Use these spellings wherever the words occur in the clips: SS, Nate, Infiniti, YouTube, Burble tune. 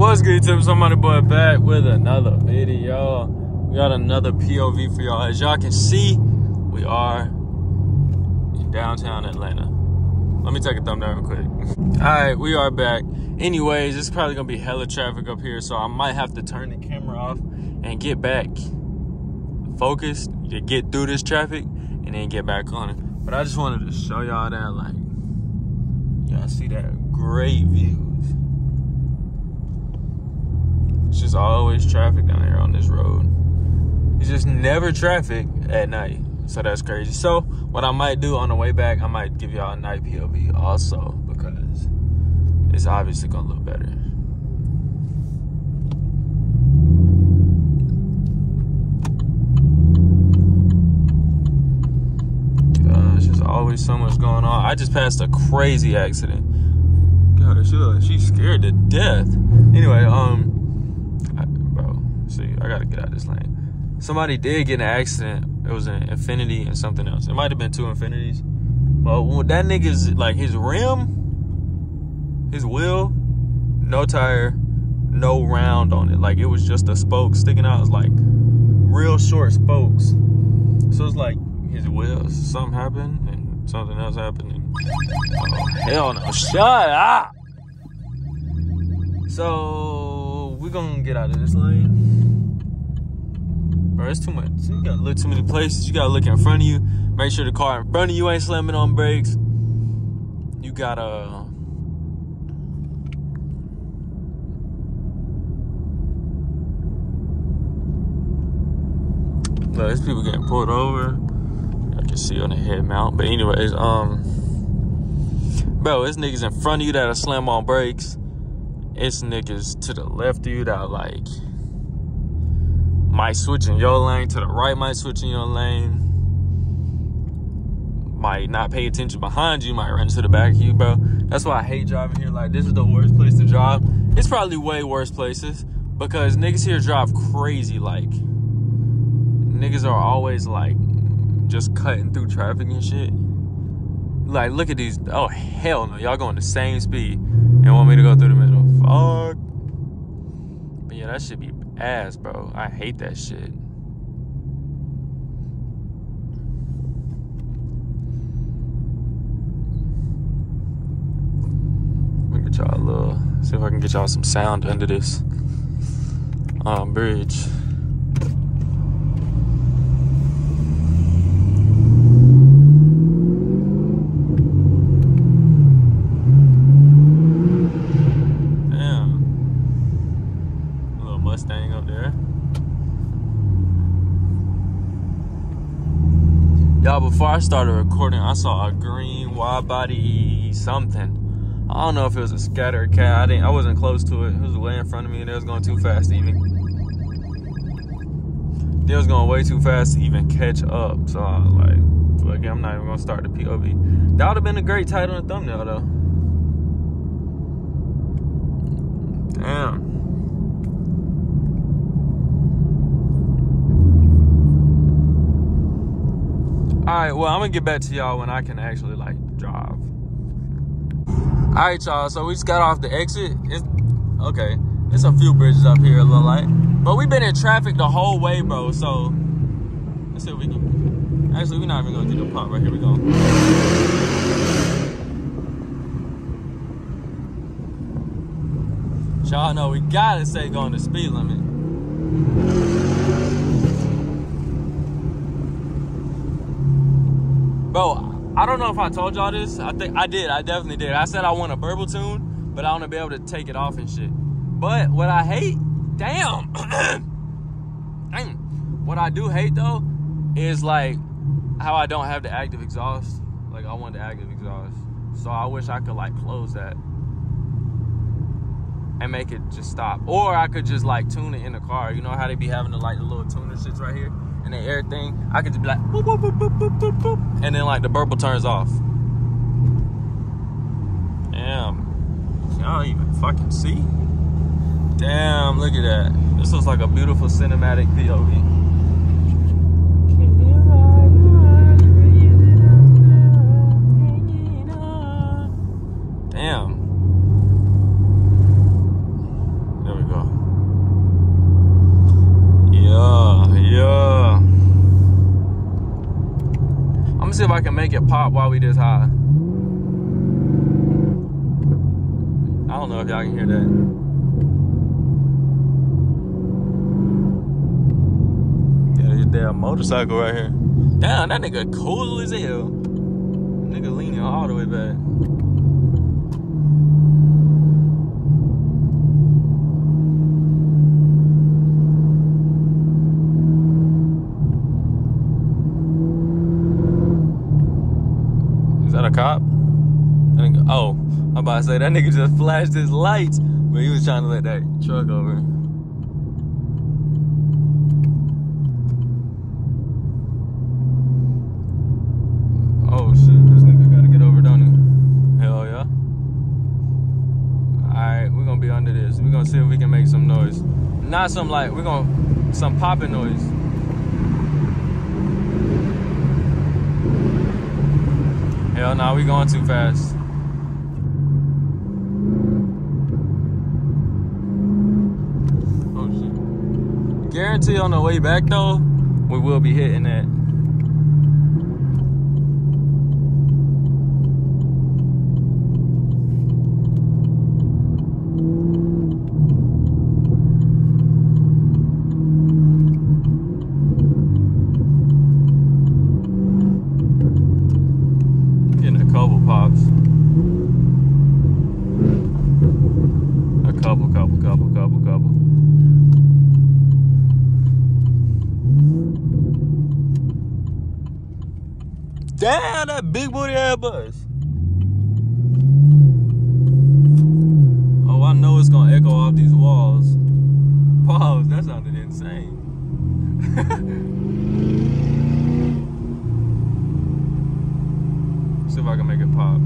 What's good, YouTube? Somebody boy back with another video. We got another POV for y'all. As y'all can see, we are in downtown Atlanta. Let me take a thumbnail real quick. All right, we are back. Anyways, it's probably gonna be hella traffic up here, so I might have to turn the camera off and get back focused to get through this traffic and then get back on it. But I just wanted to show y'all that, like, y'all see that great view. It's just always traffic down here on this road. It's just never traffic at night, so that's crazy. So what I might do on the way back, I might give y'all a night POV also, because it's obviously gonna look better. Gosh, there's always so much going on. I just passed a crazy accident. Gosh, she's scared to death. Anyway, I gotta get out of this lane. Somebody did get in an accident. It was an Infiniti and something else. It might have been two Infinitis. Well, that nigga's, like, his rim, his wheel, no tire, no round on it. Like, it was just a spoke sticking out. It was like real short spokes. So it's like his wheels. Something happened and something else happened. And, oh, hell no! Shut up. So we're gonna get out of this lane. Bro, it's too much. You gotta look too many places. You gotta look in front of you. Make sure the car in front of you ain't slamming on brakes. You gotta... Look, there's people getting pulled over. I can see on the head mount. But anyways, bro, it's niggas in front of you that'll slam on brakes. It's niggas to the left of you that, like, might switch in your lane, to the right might switch in your lane, might not pay attention behind you, might run into the back of you, bro. That's why I hate driving here. Like, this is the worst place to drive. It's probably way worse places, because niggas here drive crazy. Like, niggas are always, like, just cutting through traffic and shit. Like, look at these. Oh, hell no. Y'all going the same speed and want me to go through the middle. Fuck. But yeah, that should be ass, bro. I hate that shit. Let me try a little, see if I can get y'all some sound under this bridge. Before I started recording, I saw a green wide body something. I don't know if it was a scatter cat. I wasn't close to it. It was way in front of me, and it was going too fast to even. It was going way too fast to even catch up. So I was like, "Fuck it, I'm not even gonna start the POV." That would have been a great title and thumbnail, though. Damn. Alright, well, I'm gonna get back to y'all when I can actually, like, drive. Alright, y'all, so we just got off the exit. It's a few bridges up here, a little light. But we've been in traffic the whole way, bro, so let's see if we can. Actually, we're not even gonna do the pump right here. We go. Y'all know we gotta say going the speed limit. Bro, I don't know if I told y'all this. I think I did. I definitely did. I said I want a Burble Tune, but I want to be able to take it off and shit. But what I hate, damn. What I do hate, though, is, like, how I don't have the active exhaust. Like, I want the active exhaust. So I wish I could, like, close that and make it just stop. Or I could just, like, tune it in the car. You know how they be having the, like, the little tuner shits right here? And then everything, I could just be like, boop, boop, boop, boop, boop, boop, boop, and then, like, the Burble turns off. Damn. Y'all even fucking see? Damn, look at that. This looks like a beautiful cinematic POV. I can make it pop while we this high. I don't know if y'all can hear that. Got his damn motorcycle right here. Damn, that nigga cool as hell. Nigga leaning all the way back. Cop? Oh, I'm about to say that nigga just flashed his lights, but he was trying to let that truck over. Oh shit, this nigga gotta get over, don't he? Hell yeah. Alright, we're gonna be under this. We're gonna see if we can make some noise. Not some like, we're gonna, some popping noise. Hell nah, we going too fast. Oh shit. Guarantee on the way back though, we will be hitting that. Damn, that big booty ass bus. Oh, I know it's gonna echo off these walls. Pause, that sounded insane. See if I can make it pop.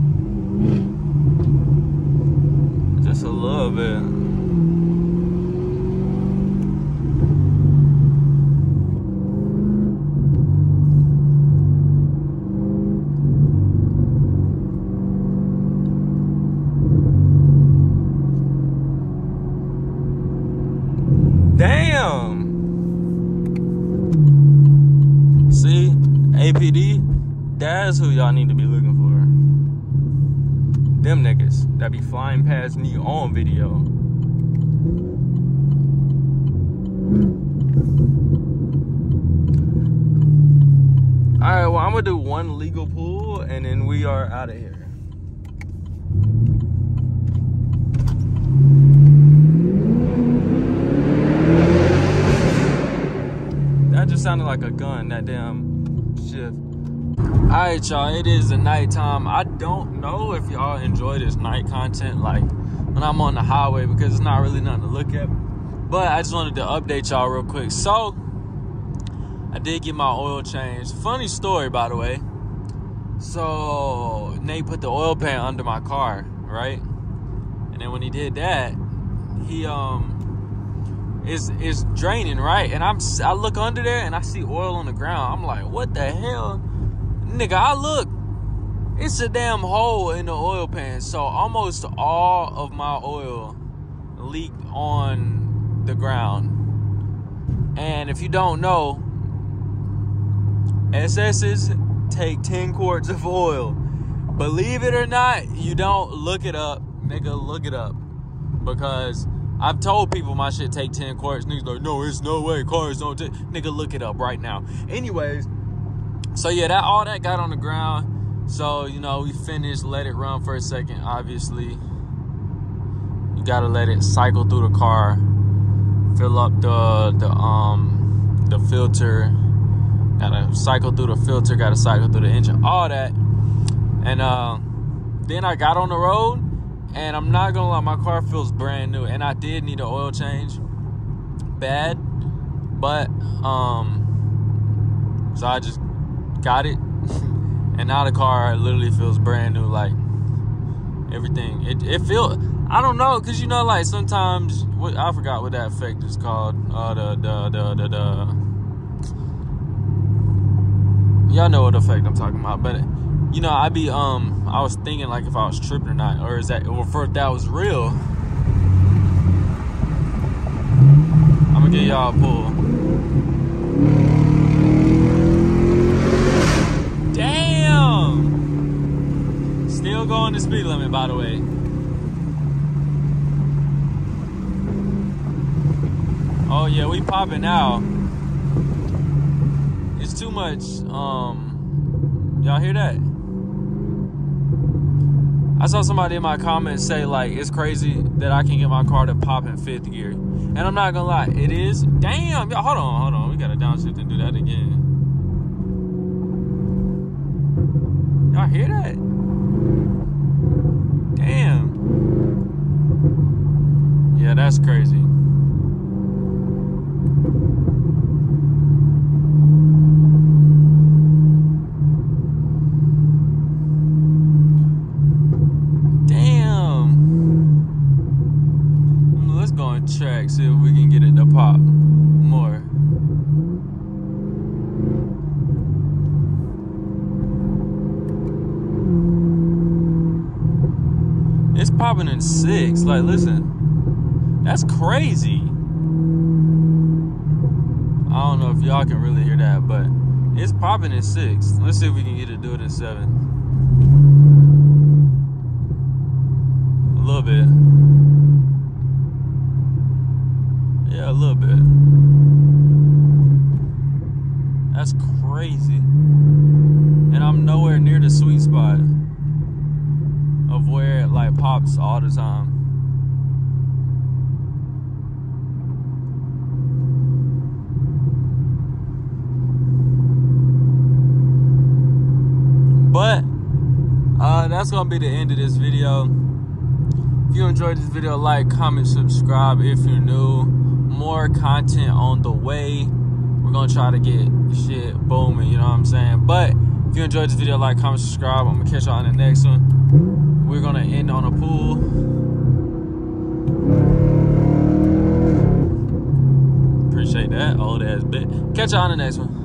Just a little bit. That's who y'all need to be looking for. Them niggas that be flying past me on video. Alright, well I'm gonna do one legal pull and then we are out of here. That just sounded like a gun, that damn shift. Alright y'all, it is the nighttime. I don't know if y'all enjoy this night content like when I'm on the highway because it's not really nothing to look at. But I just wanted to update y'all real quick. So I did get my oil changed. Funny story by the way. So Nate put the oil pan under my car, right? And then when he did that, he it's draining, right? And I look under there and I see oil on the ground. I'm like, what the hell? Nigga, I look, it's a damn hole in the oil pan. So almost all of my oil leaked on the ground. And if you don't know, SS's take 10 quarts of oil. Believe it or not, you don't look it up. Nigga, look it up. Because I've told people my shit take 10 quarts. Niggas like, no, it's no way. Cars don't take. Nigga, look it up right now. Anyways. So yeah, that all that got on the ground. So, you know, we finished, let it run for a second. Obviously, you gotta let it cycle through the car, fill up the filter, gotta cycle through the filter, gotta cycle through the engine, all that. And then I got on the road, and I'm not gonna lie, my car feels brand new, and I did need an oil change, bad, but so I just got it, and now the car literally feels brand new. Like everything, it feels. I don't know, cause you know, like sometimes I forgot what that effect is called. Y'all know what effect I'm talking about, but you know, I be I was thinking like if I was tripping or not, or is that, or if that was real. I'm gonna get y'all a pull. Damn! Still going the speed limit, by the way. Oh yeah, we popping now. It's too much. Y'all hear that? I saw somebody in my comments say, like, it's crazy that I can get my car to pop in 5th gear. And I'm not gonna lie, it is. Damn, y'all, hold on. We gotta downshift and do that again. Y'all hear that? Damn. Yeah, that's crazy. Damn. Let's go on track, see if we can get it to pop more. It's popping in 6. Like, listen, that's crazy. I don't know if y'all can really hear that, but it's popping in 6. Let's see if we can get it to do it in 7. A little bit. Yeah, a little bit. That's crazy. And I'm nowhere near the sweet spot of where it like pops all the time. But that's gonna be the end of this video. If you enjoyed this video, like, comment, subscribe if you're new. More content on the way. We're gonna try to get shit booming, you know what I'm saying? But if you enjoyed this video, like, comment, subscribe. I'm gonna catch y'all in the next one. We're gonna end on a pool. Appreciate that, old ass bitch. Catch y'all on the next one.